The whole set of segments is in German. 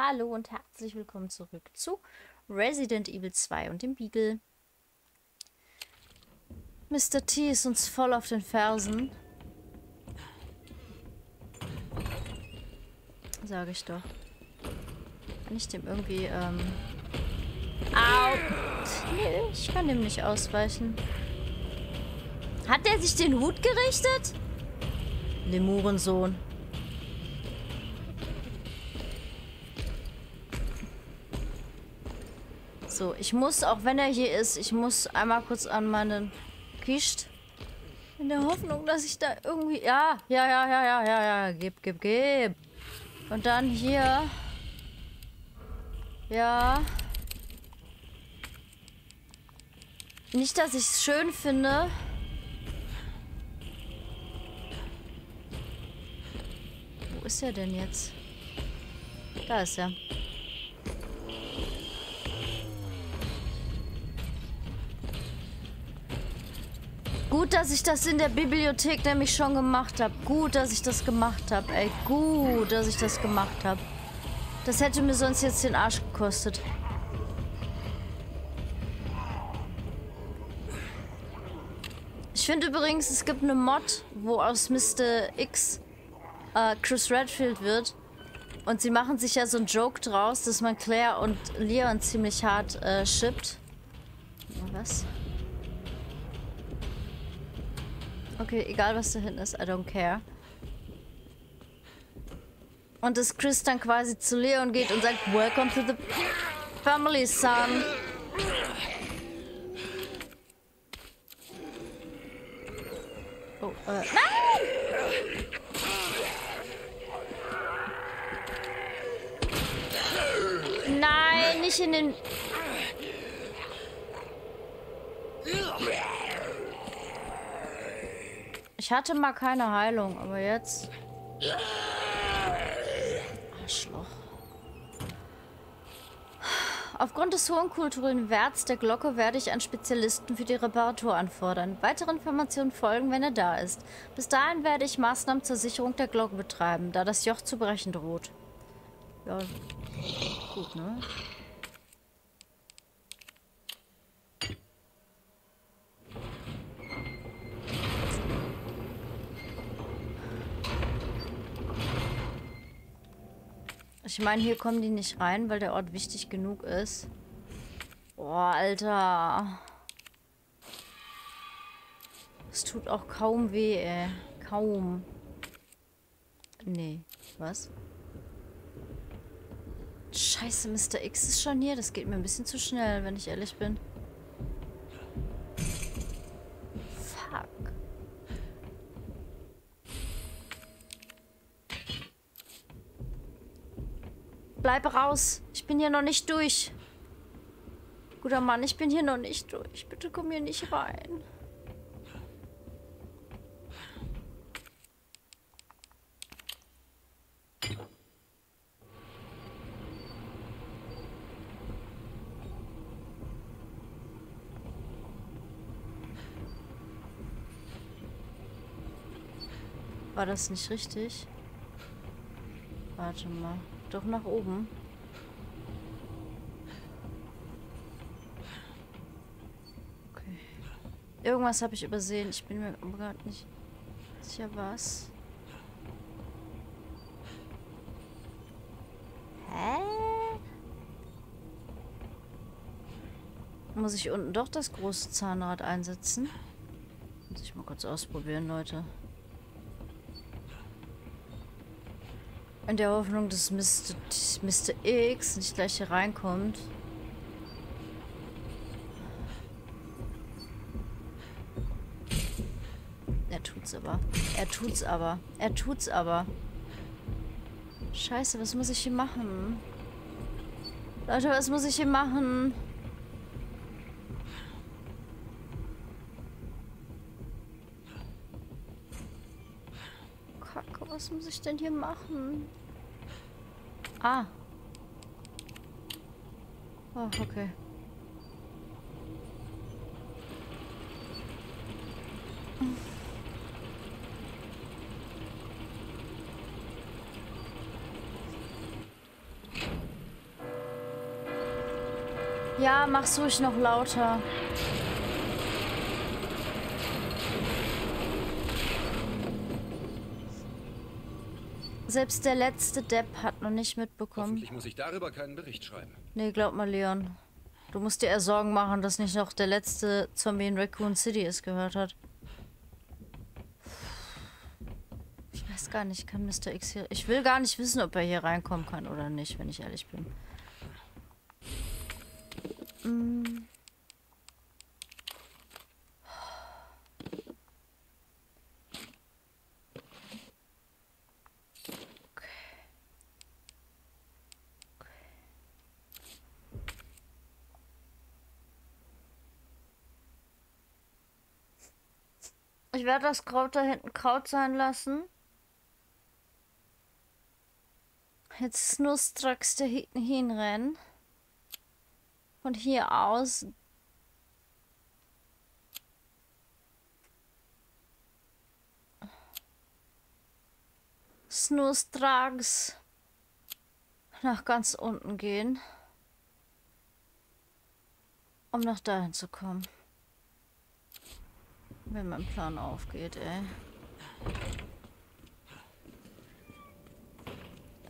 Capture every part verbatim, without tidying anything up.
Hallo und herzlich willkommen zurück zu Resident Evil zwei und dem Beagle. Mister T ist uns voll auf den Fersen. Sage ich doch. Kann ich dem irgendwie, ähm... Au! Nee, ich kann dem nicht ausweichen. Hat der sich den Hut gerichtet? Lemurensohn. So, ich muss, auch wenn er hier ist, ich muss einmal kurz an meinen Kischt. In der Hoffnung, dass ich da irgendwie... Ja, ja, ja, ja, ja, ja, ja. Gib, gib, gib. Und dann hier. Ja. Nicht, dass ich es schön finde. Wo ist er denn jetzt? Da ist er. Gut, dass ich das in der Bibliothek nämlich schon gemacht habe. Gut, dass ich das gemacht habe. Ey, gut, dass ich das gemacht habe. Das hätte mir sonst jetzt den Arsch gekostet. Ich finde übrigens, es gibt eine Mod, wo aus Mister X äh, Chris Redfield wird. Und sie machen sich ja so einen Joke draus, dass man Claire und Leon ziemlich hart äh, shippt. Was? Okay, egal was da hinten ist, I don't care. Und dass Chris dann quasi zu Leon geht und sagt, Welcome to the family, son. Oh, äh, nein! Nein, nicht in den... Ich hatte mal keine Heilung, aber jetzt... Arschloch. Aufgrund des hohen kulturellen Werts der Glocke werde ich einen Spezialisten für die Reparatur anfordern. Weitere Informationen folgen, wenn er da ist. Bis dahin werde ich Maßnahmen zur Sicherung der Glocke betreiben, da das Joch zu brechen droht. Ja, gut, ne? Ich meine, hier kommen die nicht rein, weil der Ort wichtig genug ist. Boah, Alter. Es tut auch kaum weh, ey. Kaum. Nee. Was? Scheiße, Mister X ist schon hier. Das geht mir ein bisschen zu schnell, wenn ich ehrlich bin. Fuck. Bleib raus. Ich bin hier noch nicht durch. Guter Mann, ich bin hier noch nicht durch. Bitte komm hier nicht rein. War das nicht richtig? Warte mal. Doch nach oben. Okay. Irgendwas habe ich übersehen. Ich bin mir gerade nicht sicher, was. Hä? Muss ich unten doch das große Zahnrad einsetzen? Muss ich mal kurz ausprobieren, Leute. In der Hoffnung, dass Mister X nicht gleich hier reinkommt. Er tut's aber. Er tut's aber. Er tut's aber. Scheiße, was muss ich hier machen? Leute, was muss ich hier machen? Was muss ich denn hier machen? Ah. Oh, okay. Ja, mach's ruhig noch lauter. Selbst der letzte Depp hat noch nicht mitbekommen. Hoffentlich muss ich darüber keinen Bericht schreiben. Nee, glaub mal, Leon. Du musst dir eher Sorgen machen, dass nicht noch der letzte Zombie in Raccoon City es gehört hat. Ich weiß gar nicht, kann Mister X hier... Ich will gar nicht wissen, ob er hier reinkommen kann oder nicht, wenn ich ehrlich bin. Hm. Ich werde das Kraut da hinten Kraut sein lassen. Jetzt Snustrax da hinten hinrennen. Von hier aus. Snustrax. Nach ganz unten gehen. Um nach dahin zu kommen. Wenn mein Plan aufgeht, ey.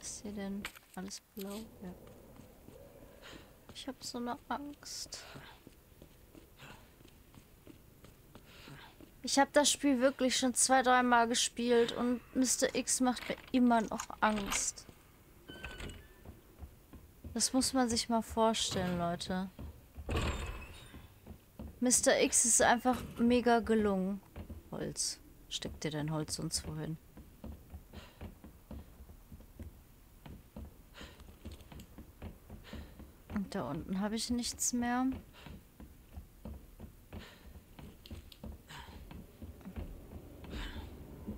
Ist hier denn alles blau? Ja. Ich hab so eine Angst. Ich hab das Spiel wirklich schon zwei, dreimal gespielt und Mister X macht mir immer noch Angst. Das muss man sich mal vorstellen, Leute. Mister X ist einfach mega gelungen. Holz. Steckt dir dein Holz sonst wohin? Und da unten habe ich nichts mehr.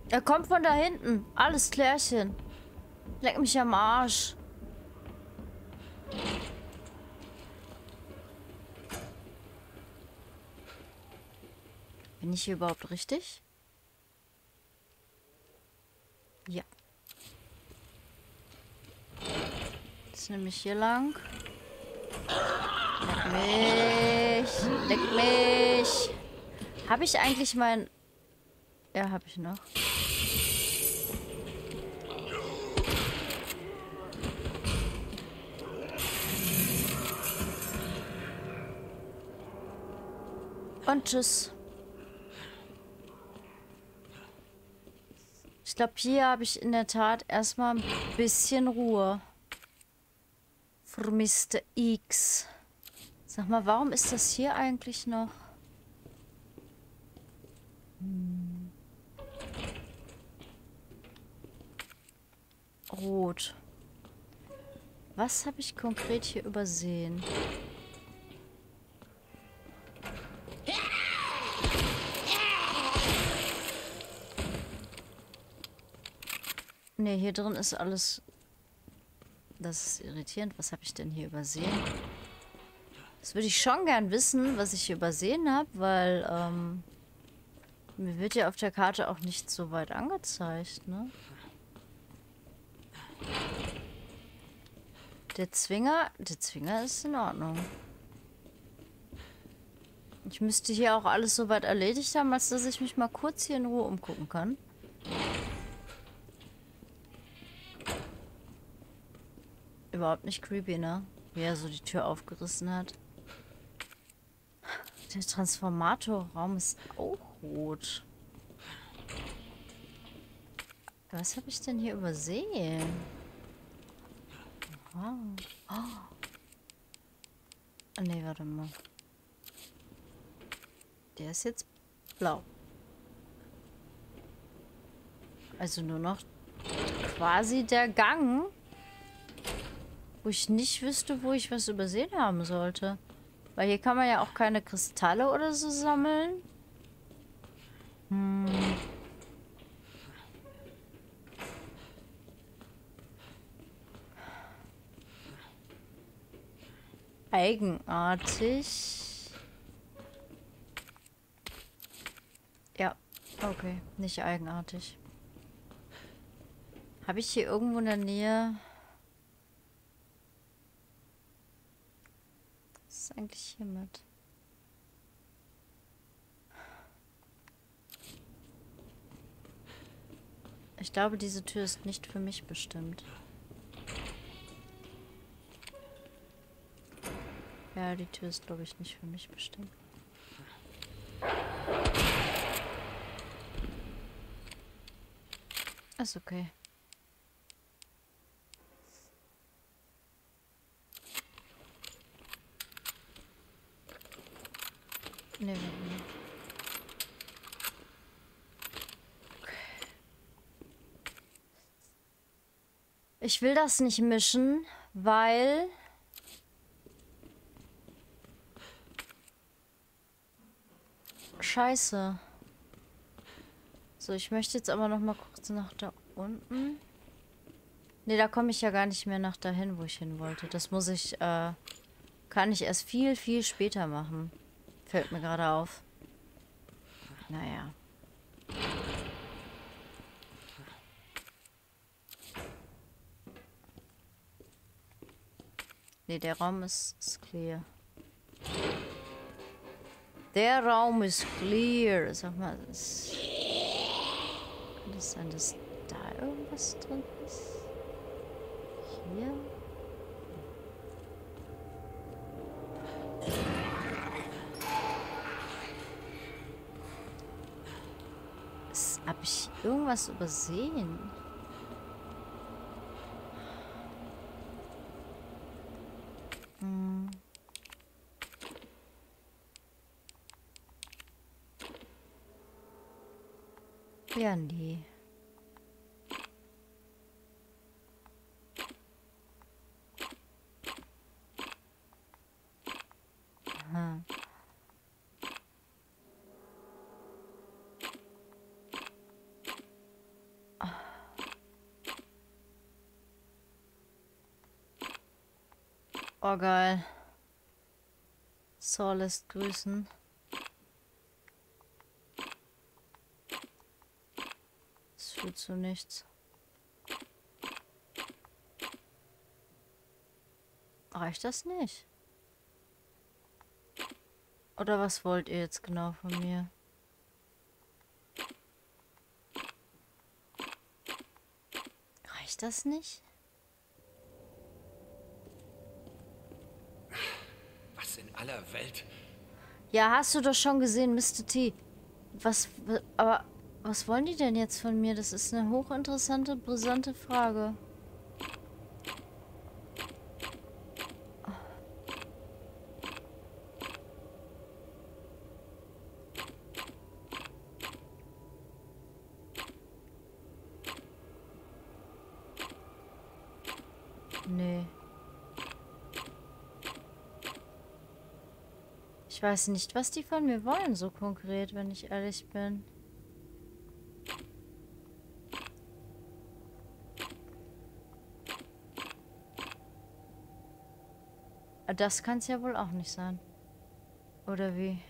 Er kommt von da hinten. Alles Klärchen. Leck mich am Arsch. Bin ich hier überhaupt richtig? Ja. Jetzt nehme ich hier lang. Leck mich. Leck mich. Habe ich eigentlich mein... Ja, habe ich noch. Und tschüss. Ich glaube, hier habe ich in der Tat erstmal ein bisschen Ruhe. Für Mister X. Sag mal, warum ist das hier eigentlich noch? Hm. Rot. Was habe ich konkret hier übersehen? Ne, hier drin ist alles... Das ist irritierend. Was habe ich denn hier übersehen? Das würde ich schon gern wissen, was ich hier übersehen habe, weil ähm, mir wird ja auf der Karte auch nicht so weit angezeigt, ne? Der Zwinger... Der Zwinger ist in Ordnung. Ich müsste hier auch alles so weit erledigt haben, als dass ich mich mal kurz hier in Ruhe umgucken kann. Überhaupt nicht creepy, ne? Wie er so die Tür aufgerissen hat. Der Transformatorraum ist auch rot. Was habe ich denn hier übersehen? Wow. Oh. Ne, warte mal. Der ist jetzt blau. Also nur noch quasi der Gang. Wo ich nicht wüsste, wo ich was übersehen haben sollte. Weil hier kann man ja auch keine Kristalle oder so sammeln. Hm. Eigenartig. Ja, okay. Nicht eigenartig. Habe ich hier irgendwo in der Nähe... ist eigentlich hiermit? Ich glaube, diese Tür ist nicht für mich bestimmt. Ja, die Tür ist, glaube ich, nicht für mich bestimmt. Ist okay. Nee, nee, nee. Ich will das nicht mischen, weil... Scheiße. So, ich möchte jetzt aber noch mal kurz nach da unten. Ne, da komme ich ja gar nicht mehr nach dahin, wo ich hin wollte. Das muss ich, äh, kann ich erst viel, viel später machen. Fällt mir gerade auf. Naja. Ne, der Raum ist, ist clear. Der Raum ist clear. Sag mal, ist, kann das sein, dass da irgendwas drin ist? Hier? Habe ich irgendwas übersehen? Hm. Ja, nee. Aha. Oh, geil. Saul lässt grüßen. Zu nichts. Reicht das nicht? Oder was wollt ihr jetzt genau von mir? Reicht das nicht? Was in aller Welt? Ja, hast du doch schon gesehen, Mister T. Was, aber... Was wollen die denn jetzt von mir? Das ist eine hochinteressante, brisante Frage. Nee. Ich weiß nicht, was die von mir wollen, so konkret, wenn ich ehrlich bin. Das kann es ja wohl auch nicht sein. Oder wie?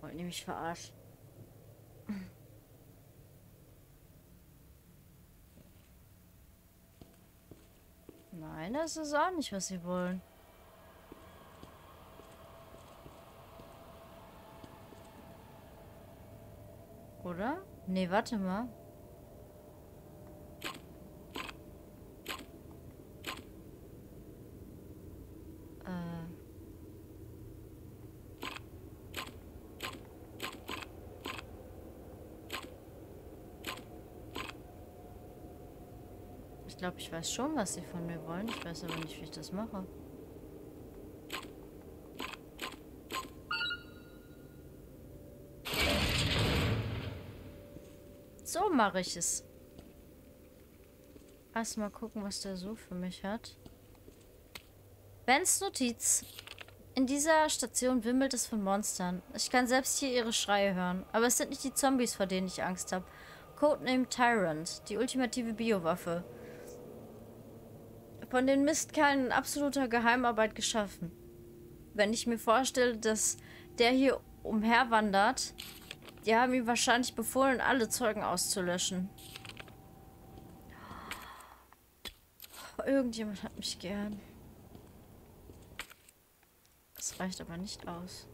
Wollt ihr mich verarschen? Nein, das ist auch nicht, was sie wollen. Oder? Nee, warte mal. Ich glaube, ich weiß schon, was sie von mir wollen. Ich weiß aber nicht, wie ich das mache. So mache ich es. Erstmal gucken, was der so für mich hat. Bens Notiz. In dieser Station wimmelt es von Monstern. Ich kann selbst hier ihre Schreie hören. Aber es sind nicht die Zombies, vor denen ich Angst habe. Codename Tyrant, die ultimative Biowaffe. Von den Mistkerlen in absoluter Geheimarbeit geschaffen. Wenn ich mir vorstelle, dass der hier umherwandert, die haben ihm wahrscheinlich befohlen, alle Zeugen auszulöschen. Irgendjemand hat mich gern. Das reicht aber nicht aus.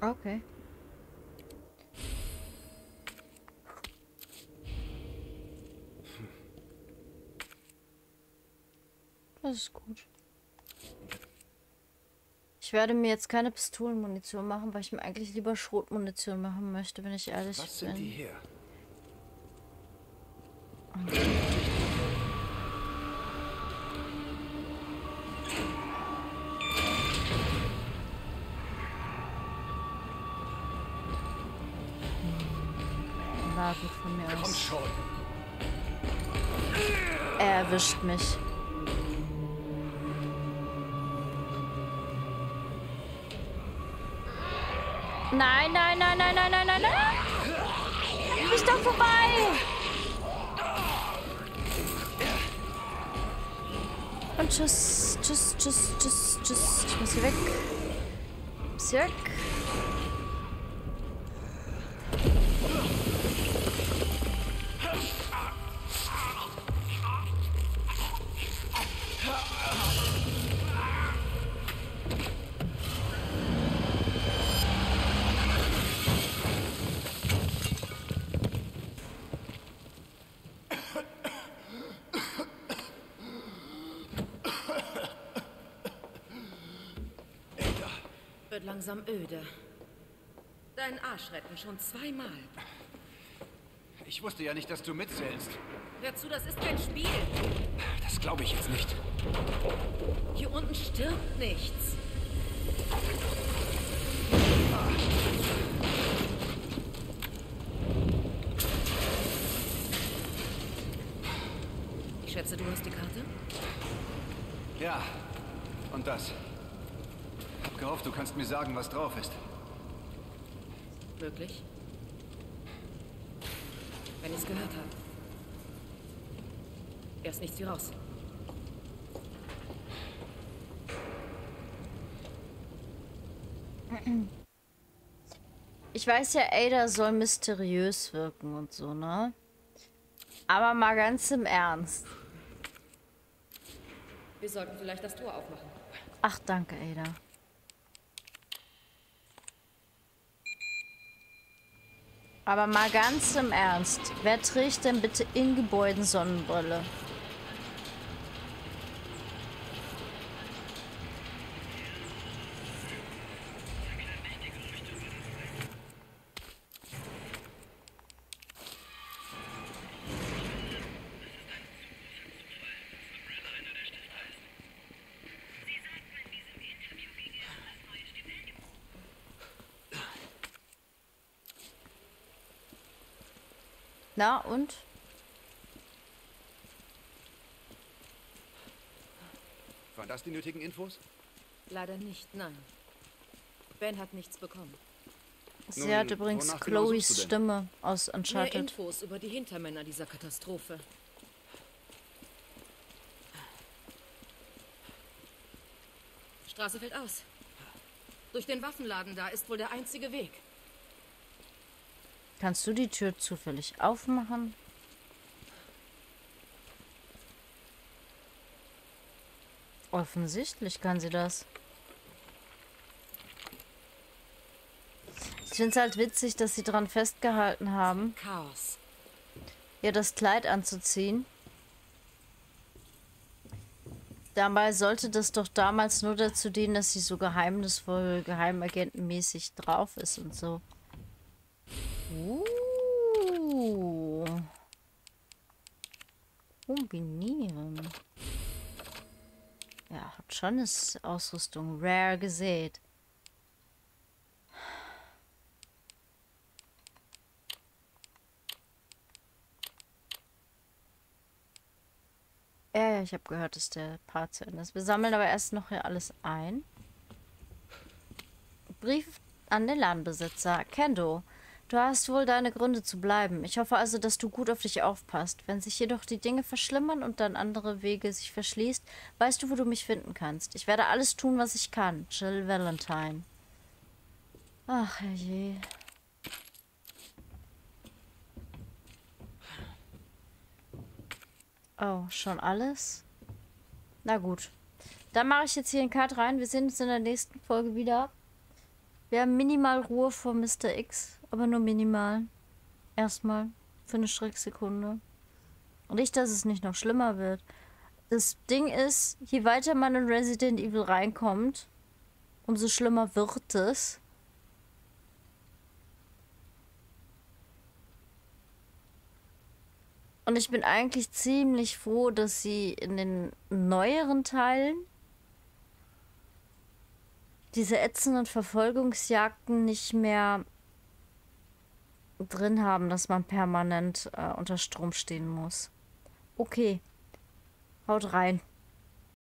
Okay. Das ist gut. Ich werde mir jetzt keine Pistolenmunition machen, weil ich mir eigentlich lieber Schrotmunition machen möchte, wenn ich ehrlich bin. Was sind die hier? Er erwischt mich. Nein, nein, nein, nein, nein, nein, nein, nein! Komm nicht doch vorbei! Und tschüss, tschüss, tschüss, tschüss, tschüss. Ich muss hier weg. Ich muss hier weg. Langsam öde. Deinen Arsch retten schon zweimal. Ich wusste ja nicht, dass du mitzählst. Hör zu, das ist kein Spiel. Das glaube ich jetzt nicht. Hier unten stirbt nichts. Ich schätze, du hast die Karte? Ja, und das. Ich hab gehofft, du kannst mir sagen, was drauf ist. Möglich? Wenn ich es gehört habe. Erst nichts wie raus. Ich weiß ja, Ada soll mysteriös wirken und so, ne? Aber mal ganz im Ernst. Wir sollten vielleicht das Tor aufmachen. Ach, danke, Ada. Aber mal ganz im Ernst, wer trägt denn bitte in Gebäuden Sonnenbrille? Na und? Waren das die nötigen Infos? Leider nicht, nein. Ben hat nichts bekommen. Sie Nun, hat übrigens Chloes Stimme aus Uncharted. Mehr Infos über die Hintermänner dieser Katastrophe. Straße fällt aus. Durch den Waffenladen da ist wohl der einzige Weg. Kannst du die Tür zufällig aufmachen? Offensichtlich kann sie das. Ich finde es halt witzig, dass sie dran festgehalten haben, Chaos. Ihr das Kleid anzuziehen. Dabei sollte das doch damals nur dazu dienen, dass sie so geheimnisvoll, geheimagentenmäßig drauf ist und so. Uh. Kombinieren. Ja, habt schon das Ausrüstung Rare gesät. Ja, ja, ich habe gehört, dass der Part zu Ende ist. Wir sammeln aber erst noch hier alles ein. Brief an den Ladenbesitzer. Kendo, du hast wohl deine Gründe zu bleiben. Ich hoffe also, dass du gut auf dich aufpasst. Wenn sich jedoch die Dinge verschlimmern und dann andere Wege sich verschließt, weißt du, wo du mich finden kannst. Ich werde alles tun, was ich kann. Jill Valentine. Ach, herrje. Oh, schon alles? Na gut. Dann mache ich jetzt hier einen Cut rein. Wir sehen uns in der nächsten Folge wieder. Wir haben minimal Ruhe vor Mister X, aber nur minimal. Erstmal. Für eine Schrecksekunde. Und nicht, dass es nicht noch schlimmer wird. Das Ding ist, je weiter man in Resident Evil reinkommt, umso schlimmer wird es. Und ich bin eigentlich ziemlich froh, dass sie in den neueren Teilen diese ätzenden Verfolgungsjagden nicht mehr drin haben, dass man permanent äh, unter Strom stehen muss. Okay, haut rein.